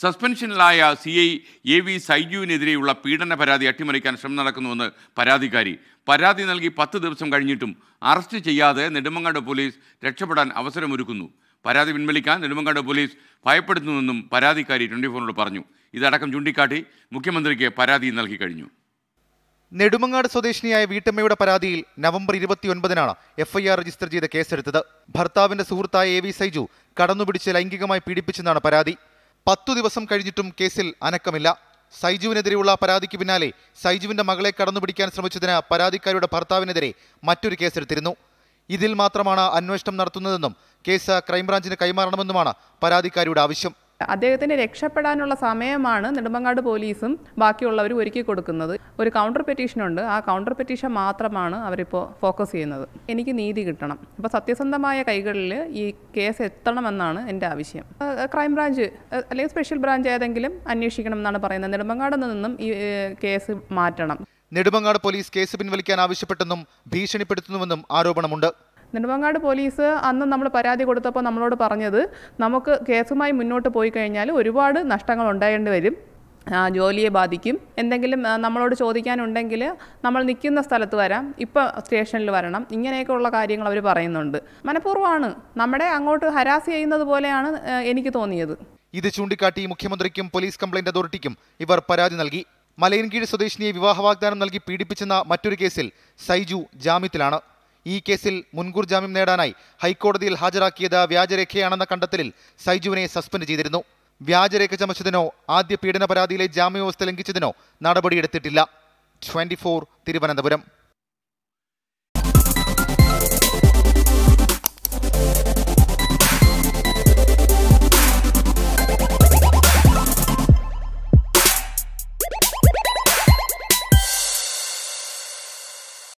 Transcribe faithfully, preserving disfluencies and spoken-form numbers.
സസ്പെൻഷനിലായ C I A V സൈജുവിനെതിരെയുള്ള പീഡന പരാതി അട്ടിമറിക്കാൻ ശ്രമം നടക്കുന്നുവെന്ന് പരാതിക്കാരി. പരാതി നൽകി പത്ത് ദിവസം കഴിഞ്ഞിട്ടും അറസ്റ്റ് ചെയ്യാതെ നെടുമങ്ങാട് പോലീസ് രക്ഷപ്പെടാൻ അവസരമൊരുക്കുന്നു. പരാതി പിൻവലിക്കാൻ നെടുമങ്ങാട് പോലീസ് ഭയപ്പെടുത്തുന്നുവെന്നും പരാതിക്കാരി ട്വൻറ്റി ഫോറിനോട് പറഞ്ഞു. ഇതടക്കം ചൂണ്ടിക്കാട്ടി മുഖ്യമന്ത്രിക്ക് പരാതി നൽകി കഴിഞ്ഞു. നെടുമങ്ങാട് സ്വദേശിനിയായ വീട്ടമ്മയുടെ പരാതിയിൽ നവംബർ ഇരുപത്തിയൊൻപതിനാണ് എഫ് ഐ ആർ രജിസ്റ്റർ ചെയ്ത് കേസെടുത്തത്. ഭർത്താവിന്റെ സുഹൃത്തായ എ വി സൈജു കടന്നുപിടിച്ച് ലൈംഗികമായി പീഡിപ്പിച്ചെന്നാണ് പരാതി. പത്തു ദിവസം കഴിഞ്ഞിട്ടും കേസിൽ അനക്കമില്ല. സൈജുവിനെതിരെയുള്ള പരാതിക്ക് പിന്നാലെ സൈജുവിന്റെ മകളെ കടന്നുപിടിക്കാൻ ശ്രമിച്ചതിന് പരാതിക്കാരിയുടെ ഭർത്താവിനെതിരെ മറ്റൊരു കേസെടുത്തിരുന്നു. ഇതിൽ മാത്രമാണ് അന്വേഷണം നടത്തുന്നതെന്നും കേസ് ക്രൈംബ്രാഞ്ചിന് കൈമാറണമെന്നുമാണ് പരാതിക്കാരിയുടെ ആവശ്യം. അദ്ദേഹത്തിന് രക്ഷപ്പെടാനുള്ള സമയമാണ് നെടുമങ്ങാട് പോലീസും ബാക്കിയുള്ളവരും ഒരുക്കി കൊടുക്കുന്നത്. ഒരു കൗണ്ടർ പെറ്റീഷനുണ്ട്. ആ കൗണ്ടർ പെറ്റീഷൻ മാത്രമാണ് അവരിപ്പോൾ ഫോക്കസ് ചെയ്യുന്നത്. എനിക്ക് നീതി കിട്ടണം, ഇപ്പോൾ സത്യസന്ധമായ കൈകളിൽ ഈ കേസ് എത്തണമെന്നാണ് എൻ്റെ ആവശ്യം. ക്രൈംബ്രാഞ്ച് അല്ലെങ്കിൽ സ്പെഷ്യൽ ബ്രാഞ്ച് ഏതെങ്കിലും അന്വേഷിക്കണം എന്നാണ് പറയുന്നത്. നെടുമങ്ങാട് നിന്നും ഈ കേസ് മാറ്റണം. നെടുമങ്ങാട് പോലീസ് കേസ് പിൻവലിക്കാൻ ആവശ്യപ്പെട്ടെന്നും ഭീഷണിപ്പെടുത്തുന്നുവെന്നും ആരോപണമുണ്ട്. നെടുമങ്ങാട് പോലീസ് അന്ന് നമ്മൾ പരാതി കൊടുത്തപ്പോൾ നമ്മളോട് പറഞ്ഞത്, നമുക്ക് കേസുമായി മുന്നോട്ട് പോയി കഴിഞ്ഞാൽ ഒരുപാട് നഷ്ടങ്ങൾ ഉണ്ടായേണ്ടി വരും, ജോലിയെ ബാധിക്കും, എന്തെങ്കിലും നമ്മളോട് ചോദിക്കാനുണ്ടെങ്കിൽ നമ്മൾ നിൽക്കുന്ന സ്ഥലത്ത് വരാം, ഇപ്പോൾ സ്റ്റേഷനിൽ വരണം, ഇങ്ങനെയൊക്കെയുള്ള കാര്യങ്ങൾ അവർ പറയുന്നുണ്ട്. മനഃപൂർവ്വമാണ് നമ്മളെ അങ്ങോട്ട് ഹരാസ് ചെയ്യുന്നത് പോലെയാണ് എനിക്ക് തോന്നിയത്. ഇത് ചൂണ്ടിക്കാട്ടി മുഖ്യമന്ത്രിക്കും പോലീസ് കംപ്ലയിന്റ് അതോറിറ്റിക്കും ഇവർ പരാതി നൽകി. മലയൻകീഴ് സ്വദേശിനിയെ വിവാഹ വാഗ്ദാനം നൽകി പീഡിപ്പിച്ചെന്ന മറ്റൊരു കേസിൽ സൈജു ജാമ്യത്തിലാണ്. ഈ കേസിൽ മുൻകൂർ ജാമ്യം നേടാനായി ഹൈക്കോടതിയിൽ ഹാജരാക്കിയത് വ്യാജരേഖയാണെന്ന കണ്ടെത്തലിൽ സൈജുവിനെ സസ്പെൻഡ് ചെയ്തിരുന്നു. വ്യാജരേഖ ചമച്ചതിനോ ആദ്യ പീഡന പരാതിയിലെ ജാമ്യവ്യവസ്ഥ ലംഘിച്ചതിനോ നടപടിയെടുത്തിട്ടില്ല. Twenty four Thiruvananthapuram.